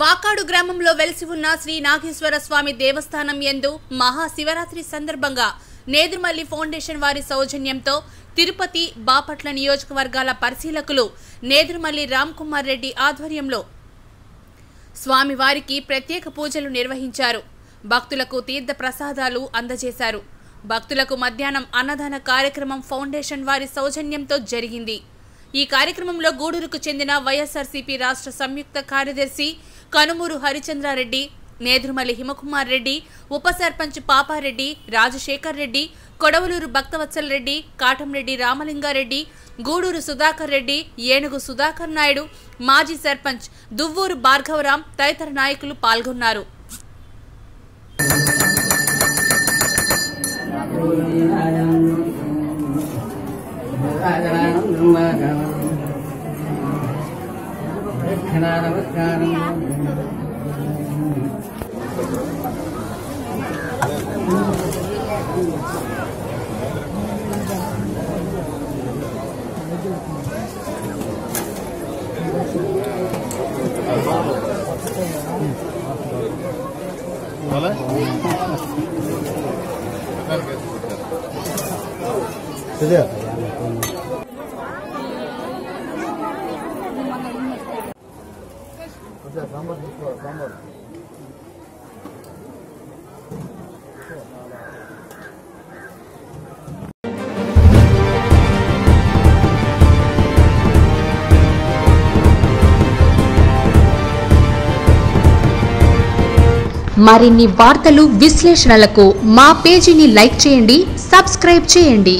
Vaka du Gramamlo Velsifunasri Nakiswaraswami Devasthanam yendu Maha Sivaratri Sandarbhanga Nedurumalli Foundation Vari Sojan Tirupati Bapatla Niyojakavargala Parisilakulu Nedurumalli Ramkumar Reddy Advaryamlo Swami Variki Pratyeka Poojalu Nirvahincharu Bhaktulaku Teertha Prasadalu Andajesaru Bhaktulaku Madhyanam Anadana Karyakramam Foundation Vari Sojanyanto Jarigindi ఈ కార్యక్రమంలో గూడూరుకు చెందిన వైఎస్ఆర్సీపీ రాష్ట్ర సంయుక్త కార్యదర్శి కనుమూరు హరిచంద్ర రెడ్డి నేదురుమల్లి హిమకుమార్ రెడ్డి ఉప సర్పంచ్ పాపా రెడ్డి రాజశేఖర్ రెడ్డి కొడవలూరు భక్తవత్సల రెడ్డి కాటంరెడ్డి రామలింగారెడ్డి గూడూరు సుధాకర్ రెడ్డి ఏనుగు సుధాకర్ నాయుడు మాజీ సర్పంచ్ దువ్వూరు భార్గవ్ రామ్ తదితర నాయకులు పాల్గొన్నారు మరిన్ని వార్తలు విశ్లేషణలకు మా పేజీని లైక్ చేయండి, సబ్స్క్రైబ్ చేయండి.